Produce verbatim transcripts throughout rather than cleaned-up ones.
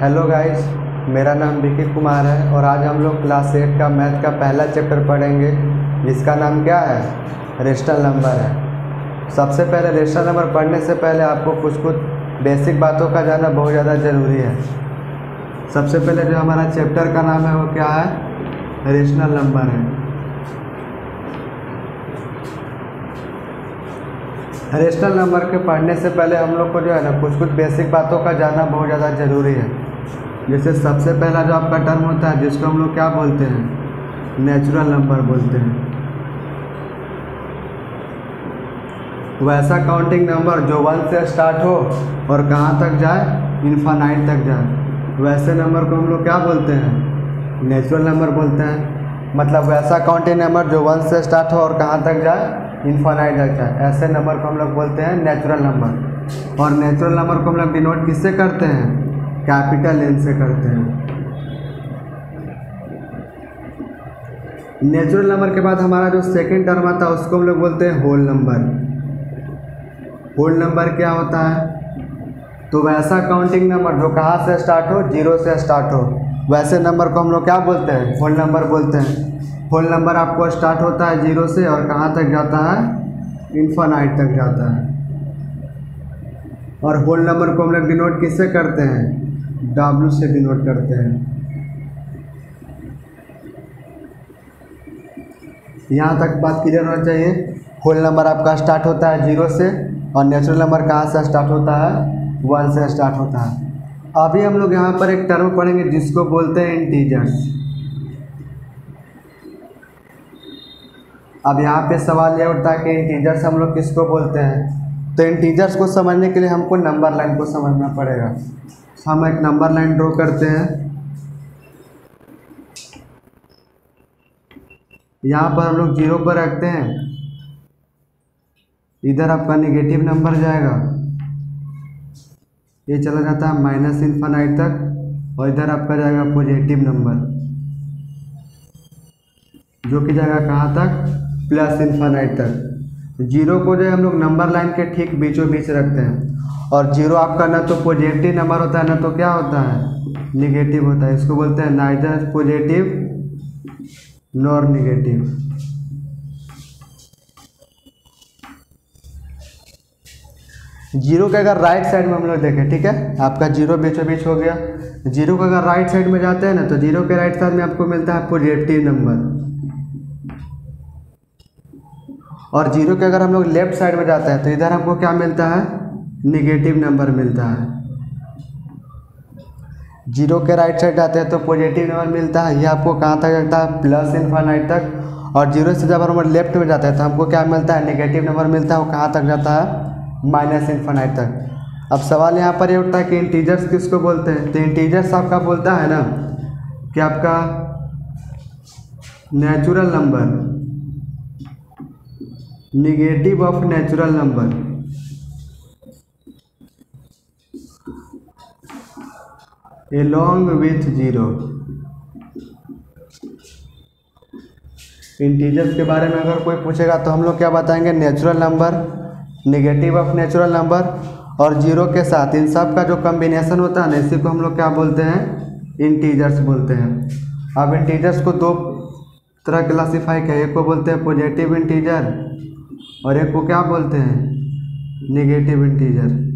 Hello guys, मेरा नाम विकी कुमार है और आज हम लोग क्लास एट का मैथ का पहला चैप्टर पढ़ेंगे जिसका नाम क्या है, रैशनल नंबर है। सबसे पहले रैशनल नंबर पढ़ने से पहले आपको कुछ कुछ बेसिक बातों का जानना बहुत ज़्यादा ज़रूरी है। सबसे पहले जो हमारा चैप्टर का नाम है वो क्या है, रैशनल नंबर है। रैशनल नंबर के पढ़ने से पहले हम लोग को जो है ना कुछ कुछ बेसिक बातों का जानना बहुत ज़्यादा ज़रूरी है। जैसे सबसे पहला जो आपका टर्म होता है जिसको हम लोग क्या बोलते हैं, नेचुरल नंबर बोलते हैं। वैसा काउंटिंग नंबर जो वन से स्टार्ट हो और कहाँ तक जाए, इन्फानाइट तक जाए, वैसे नंबर को हम लोग क्या बोलते हैं, नेचुरल नंबर बोलते हैं। मतलब वैसा काउंटिंग नंबर जो वन से स्टार्ट हो और कहाँ तक जाए, इन्फानाइट तक जाए, ऐसे नंबर को हम लोग बोलते हैं नेचुरल नंबर। और नेचुरल नंबर को हम लोग डिनोट किससे करते हैं, कैपिटल एन से करते हैं। नेचुरल नंबर के बाद हमारा जो सेकंड टर्म आता है उसको हम लोग बोलते हैं होल नंबर। होल नंबर क्या होता है, तो वैसा काउंटिंग नंबर जो कहाँ से स्टार्ट हो, जीरो से स्टार्ट हो, वैसे नंबर को हम लोग क्या बोलते हैं, होल नंबर बोलते हैं। होल नंबर आपको स्टार्ट होता है जीरो से और कहाँ तक जाता है, इन्फानाइट तक जाता है। और होल नंबर को हम लोग डिनोट किससे करते हैं, W से डिनोट करते हैं। यहाँ तक बात क्लियर होना चाहिए। होल नंबर आपका स्टार्ट होता है जीरो से और नेचुरल नंबर कहाँ से स्टार्ट होता है, वन से स्टार्ट होता है। अभी हम लोग यहाँ पर एक टर्म पढ़ेंगे जिसको बोलते हैं इंटीजर्स। अब यहाँ पे सवाल यह उठता है कि इंटीजर्स हम लोग किसको बोलते हैं, तो इंटीजर्स को समझने के लिए हमको नंबर लाइन को समझना पड़ेगा। हम एक नंबर लाइन ड्रॉ करते हैं। यहाँ पर हम लोग जीरो पर रखते हैं, इधर आपका निगेटिव नंबर जाएगा, ये चला जाता है माइनस इन्फानाइट तक, और इधर आपका जाएगा पॉजिटिव नंबर जो कि जाएगा कहाँ तक, प्लस इन्फानाइट तक। जीरो को जो है हम लोग नंबर लाइन के ठीक बीचों बीच रखते हैं। और जीरो आपका ना तो पॉजिटिव नंबर होता है ना तो क्या होता है, निगेटिव होता है। इसको बोलते हैं neither positive nor negative. Zero के अगर राइट साइड में हम लोग देखें, ठीक है, आपका जीरो बीचों बीच हो गया। जीरो का अगर राइट साइड में जाते हैं ना तो जीरो के राइट साइड में आपको मिलता है पॉजिटिव नंबर। और जीरो के अगर हम लोग लेफ्ट साइड में जाते हैं तो इधर हमको क्या मिलता है, नेगेटिव नंबर मिलता है। जीरो के राइट साइड आते हैं तो पॉजिटिव नंबर मिलता है, ये आपको कहाँ तक जाता है, प्लस इन्फानाइट तक। और जीरो से जब हम लेफ्ट में जाते हैं तो हमको क्या मिलता है, नेगेटिव नंबर मिलता है, वो कहाँ तक जाता है, माइनस इन्फानाइट तक। अब सवाल यहाँ पर ये उठता है कि इंटीजर्स किसको बोलते हैं, तो इंटीजर्स आपका बोलता है ना कि आपका natural number negative of natural number. Along with zero, integers के बारे में अगर कोई पूछेगा तो हम लोग क्या बताएंगे, natural number negative of natural number और जीरो के साथ, इन सब का जो कम्बिनेशन होता है ना इसी को हम लोग क्या बोलते हैं, इंटीजर्स बोलते हैं। अब इंटीजर्स को दो तरह क्लासीफाई किया, एक को बोलते हैं पॉजिटिव इंटीजर और एक को क्या बोलते हैं, निगेटिव इंटीजर।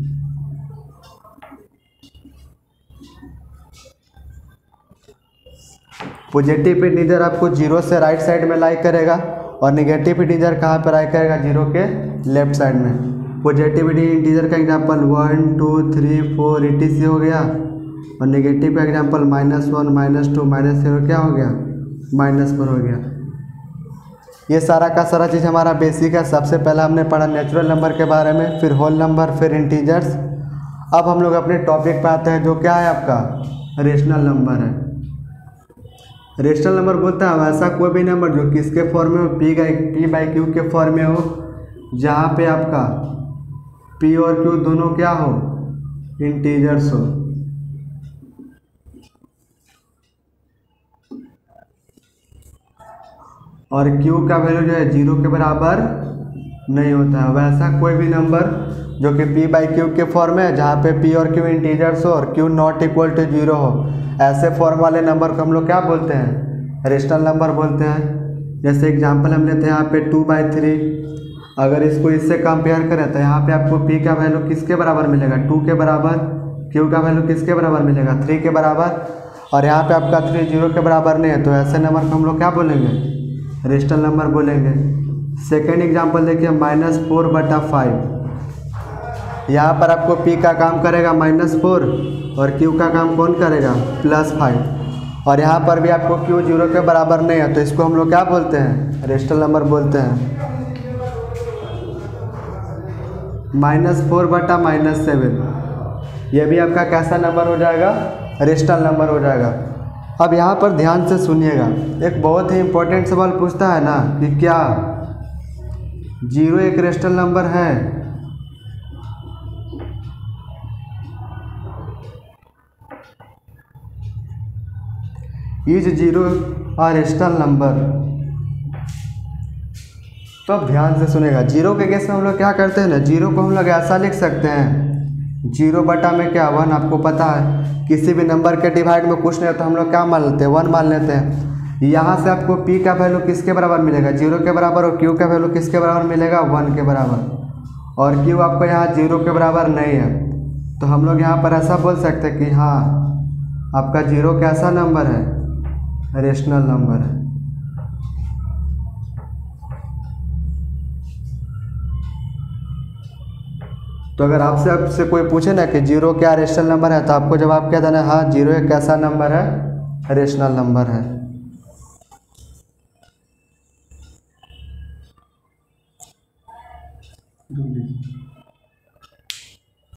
पॉजिटिव इंटीजर आपको जीरो से राइट साइड में लाई करेगा और निगेटिव इंटीजर कहाँ पर लाई करेगा, जीरो के लेफ्ट साइड में। पॉजिटिव इंटीजर का example one two three four etcetera हो गया, और निगेटिव का example minus one minus two minus zero क्या हो गया, माइनस फोर हो गया। ये सारा का सारा चीज़ हमारा बेसिक है। सबसे पहला हमने पढ़ा नेचुरल नंबर के बारे में, फिर होल नंबर, फिर इंटीजर्स। अब हम लोग अपने टॉपिक पर आते हैं जो क्या है आपका, रैशनल नंबर है। रैशनल नंबर बोलता है वैसा कोई भी नंबर जो किसके फॉर्म में हो, P by p by Q के फॉर्म में हो, जहाँ पे आपका पी और क्यू दोनों क्या हो, इंटीजर्स हो। और क्यू का वैल्यू जो है जीरो के बराबर नहीं होता है। वैसा कोई भी नंबर जो कि p बाई क्यू के फॉर्म में है, जहाँ पे p और q इंटीजर्स हो और q not equal to zero हो। ऐसे फॉर्म वाले नंबर को हम लोग क्या बोलते हैं, रैशनल नंबर बोलते हैं। जैसे एग्जांपल हम लेते हैं यहाँ पे टू बाई थ्री, अगर इसको इससे कंपेयर करें तो यहाँ पे आपको p का वैल्यू किसके बराबर मिलेगा, टू के बराबर। q का वैल्यू किसके बराबर मिलेगा, थ्री के बराबर। और यहाँ पर आपका थ्री जीरो के बराबर नहीं है, तो ऐसे नंबर को हम लोग क्या बोलेंगे, रैशनल नंबर बोलेंगे। सेकेंड एग्जाम्पल देखिए माइनस फोर बटा फाइव, यहाँ पर आपको p का काम करेगा माइनस फोर और q का काम कौन करेगा, प्लस फाइव। और यहाँ पर भी आपको q जीरो के बराबर नहीं है, तो इसको हम लोग क्या बोलते हैं, रैशनल नंबर बोलते हैं। माइनस फोर बटा माइनस सेवन, यह भी आपका कैसा नंबर हो जाएगा, रैशनल नंबर हो जाएगा। अब यहाँ पर ध्यान से सुनिएगा, एक बहुत ही इम्पोर्टेंट सवाल पूछता है ना कि क्या जीरो एक रैशनल नंबर है। Is zero a rational number, तो अब ध्यान से सुनेगा। जीरो के केस में हम लोग क्या करते हैं ना, जीरो को हम लोग ऐसा लिख सकते हैं, जीरो बटा में क्या वन। आपको पता है किसी भी नंबर के डिवाइड में कुछ नहीं है तो हम लोग क्या मान लेते हैं, वन मान लेते हैं। यहाँ से आपको p का वैल्यू किसके बराबर मिलेगा, जीरो के बराबर। और q का वैल्यू किसके बराबर मिलेगा, वन के बराबर। और q आपको यहाँ जीरो के बराबर नहीं है, तो हम लोग यहाँ पर ऐसा बोल सकते हैं कि हाँ आपका जीरो कैसा नंबर है, रैशनल नंबर है। तो अगर आपसे आपसे कोई पूछे ना कि जीरो क्या रैशनल नंबर है, तो आपको जवाब क्या देना है, हाँ जीरो एक कैसा नंबर है, रैशनल नंबर है। दूरी।